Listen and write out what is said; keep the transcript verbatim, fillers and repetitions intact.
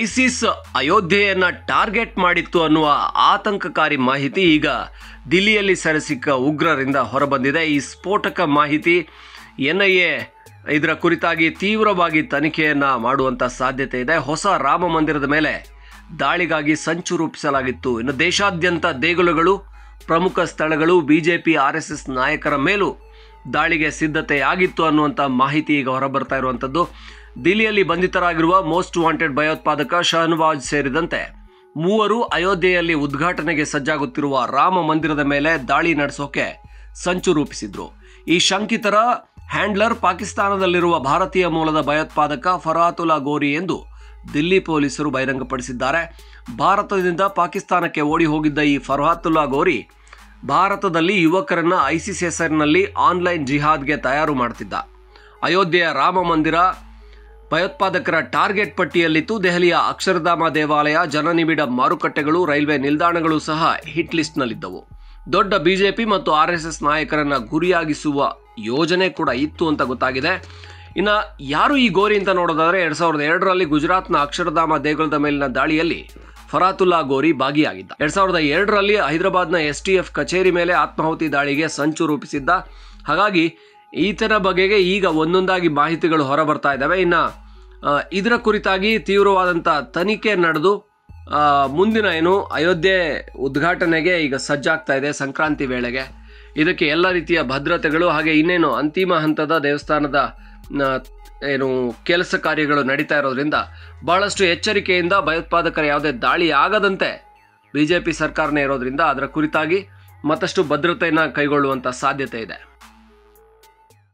ISIS ಅಯೋಧ್ಯೆಯನ್ನು target ಮಾಡಿತ್ತು ಅನ್ನುವ ಆತಂಕಕಾರಿ ಮಾಹಿತಿ ಈಗ ದಿಲ್ಲಿಯಲ್ಲಿ ಸೆರೆಸಿಕ್ಕ ಉಗ್ರರಿಂದ ಹೊರಬಂದಿದೆ. ಈ ಸ್ಫೋಟಕ ಮಾಹಿತಿ ಎನ್ಐಎ ಇದರ ಕುರಿತಾಗಿ ತೀವ್ರವಾಗಿ ತನಿಖೆಯನ್ನು ಮಾಡುವಂಥ ಸಾಧ್ಯತೆ ಇದೆ. ಹೊಸ ರಾಮ ಮಂದಿರದ ಮೇಲೆ ದಾಳಿಗಾಗಿ ಸಂಚು ರೂಪಿಸಲಾಗಿತ್ತು. ಇನ್ನು ದೇಶಾದ್ಯಂತ ದೇಗುಲಗಳು, ಪ್ರಮುಖ ಸ್ಥಳಗಳು, ಬಿಜೆಪಿ ಆರ್ಎಸ್ಎಸ್ ನಾಯಕರ ಮೇಲೂ ದಾಳಿಗೆ ಸಿದ್ಧತೆಯಾಗಿತ್ತು ಅನ್ನುವಂಥ ಮಾಹಿತಿ ಈಗ ಹೊರಬರ್ತಾ ಇರುವಂಥದ್ದು. ದಿಲ್ಲಿಯಲ್ಲಿ ಬಂಧಿತರಾಗಿರುವ ಮೋಸ್ಟ್ ವಾಂಟೆಡ್ ಭಯೋತ್ಪಾದಕ ಶಹನವಾಜ್ ಸೇರಿದಂತೆ ಮೂವರು ಅಯೋಧ್ಯೆಯಲ್ಲಿ ಉದ್ಘಾಟನೆಗೆ ಸಜ್ಜಾಗುತ್ತಿರುವ ರಾಮ ಮಂದಿರದ ಮೇಲೆ ದಾಳಿ ನಡೆಸೋಕೆ ಸಂಚು ರೂಪಿಸಿದ್ರು. ಈ ಶಂಕಿತರ ಹ್ಯಾಂಡ್ಲರ್ ಪಾಕಿಸ್ತಾನದಲ್ಲಿರುವ ಭಾರತೀಯ ಮೂಲದ ಭಯೋತ್ಪಾದಕ ಫರಾತುಲ್ಲಾ ಗೋರಿ ಎಂದು ದಿಲ್ಲಿ ಪೊಲೀಸರು ಬಹಿರಂಗಪಡಿಸಿದ್ದಾರೆ. ಭಾರತದಿಂದ ಪಾಕಿಸ್ತಾನಕ್ಕೆ ಓಡಿ ಹೋಗಿದ್ದ ಈ ಫರಾತುಲ್ಲಾ ಗೋರಿ ಭಾರತದಲ್ಲಿ ಯುವಕರನ್ನು ಐಸಿಸ್ ಹೆಸರಿನಲ್ಲಿ ಆನ್ಲೈನ್ ಜಿಹಾದ್ಗೆ ತಯಾರು ಮಾಡ್ತಿದ್ದ. ಅಯೋಧ್ಯೆಯ ರಾಮ ಮಂದಿರ ಭಯೋತ್ಪಾದಕರ ಟಾರ್ಗೆಟ್ ಪಟ್ಟಿಯಲ್ಲಿತ್ತು. ದೆಹಲಿಯ ಅಕ್ಷರಧಾಮ ದೇವಾಲಯ, ಜನನಿಬಿಡ ಮಾರುಕಟ್ಟೆಗಳು, ರೈಲ್ವೆ ನಿಲ್ದಾಣಗಳು ಸಹ ಹಿಟ್ ಲಿಸ್ಟ್ನಲ್ಲಿದ್ದವು. ದೊಡ್ಡ ಬಿಜೆಪಿ ಮತ್ತು ಆರ್ ಎಸ್ ಎಸ್ ನಾಯಕರನ್ನು ಗುರಿಯಾಗಿಸುವ ಯೋಜನೆ ಕೂಡ ಇತ್ತು ಅಂತ ಗೊತ್ತಾಗಿದೆ. ಇನ್ನು ಯಾರು ಈ ಗೋರಿ ಅಂತ ನೋಡೋದಾದರೆ, ಎರಡು ಸಾವಿರದ ಎರಡರಲ್ಲಿ ಗುಜರಾತ್ನ ಅಕ್ಷರಧಾಮ ದೇಗುಲದ ಮೇಲಿನ ದಾಳಿಯಲ್ಲಿ ಫರಾತುಲ್ಲಾ ಗೋರಿ ಭಾಗಿಯಾಗಿದ್ದ. ಎರಡು ಸಾವಿರದ ಎರಡರಲ್ಲಿ ಹೈದರಾಬಾದ್ನ ಎಸ್ ಟಿ ಎಫ್ ಕಚೇರಿ ಮೇಲೆ ಆತ್ಮಾಹುತಿ ದಾಳಿಗೆ ಸಂಚು ರೂಪಿಸಿದ್ದ. ಹಾಗಾಗಿ ಈತನ ಬಗೆಗೆ ಈಗ ಒಂದೊಂದಾಗಿ ಮಾಹಿತಿಗಳು ಹೊರಬರ್ತಾ ಇದ್ದಾವೆ. ಇನ್ನು ಇದರ ಕುರಿತಾಗಿ ತೀವ್ರವಾದಂಥ ತನಿಖೆ ನಡೆದು ಮುಂದಿನ ಏನು ಅಯೋಧ್ಯೆ ಉದ್ಘಾಟನೆಗೆ ಈಗ ಸಜ್ಜಾಗ್ತಾ ಇದೆ ಸಂಕ್ರಾಂತಿ ವೇಳೆಗೆ. ಇದಕ್ಕೆ ಎಲ್ಲ ರೀತಿಯ ಭದ್ರತೆಗಳು ಹಾಗೆ ಇನ್ನೇನು ಅಂತಿಮ ಹಂತದ ದೇವಸ್ಥಾನದ ಏನು ಕೆಲಸ ಕಾರ್ಯಗಳು ನಡೀತಾ ಇರೋದ್ರಿಂದ ಬಹಳಷ್ಟು ಎಚ್ಚರಿಕೆಯಿಂದ ಭಯೋತ್ಪಾದಕರ ಯಾವುದೇ ದಾಳಿ ಆಗದಂತೆ ಬಿ ಜೆ ಪಿ ಸರ್ಕಾರನೇ ಇರೋದ್ರಿಂದ ಅದರ ಕುರಿತಾಗಿ ಮತ್ತಷ್ಟು ಭದ್ರತೆಯನ್ನು ಕೈಗೊಳ್ಳುವಂಥ ಸಾಧ್ಯತೆ ಇದೆ.